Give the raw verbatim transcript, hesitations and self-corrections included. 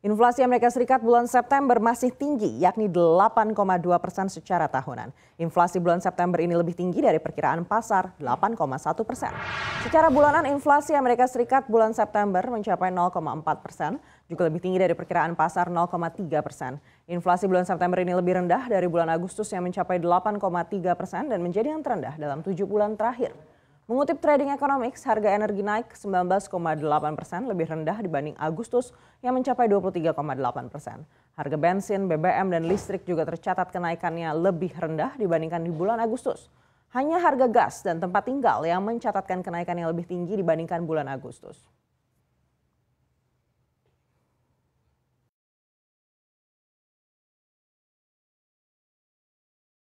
Inflasi Amerika Serikat bulan September masih tinggi, yakni delapan koma dua persen secara tahunan. Inflasi bulan September ini lebih tinggi dari perkiraan pasar, delapan koma satu persen. Secara bulanan, inflasi Amerika Serikat bulan September mencapai nol koma empat persen, juga lebih tinggi dari perkiraan pasar, nol koma tiga persen. Inflasi bulan September ini lebih rendah dari bulan Agustus yang mencapai delapan koma tiga persen dan menjadi yang terendah dalam tujuh bulan terakhir. Mengutip Trading Economics, harga energi naik sembilan belas koma delapan persen lebih rendah dibanding Agustus yang mencapai dua puluh tiga koma delapan persen. Harga bensin, B B M, dan listrik juga tercatat kenaikannya lebih rendah dibandingkan di bulan Agustus. Hanya harga gas dan tempat tinggal yang mencatatkan kenaikan yang lebih tinggi dibandingkan bulan Agustus.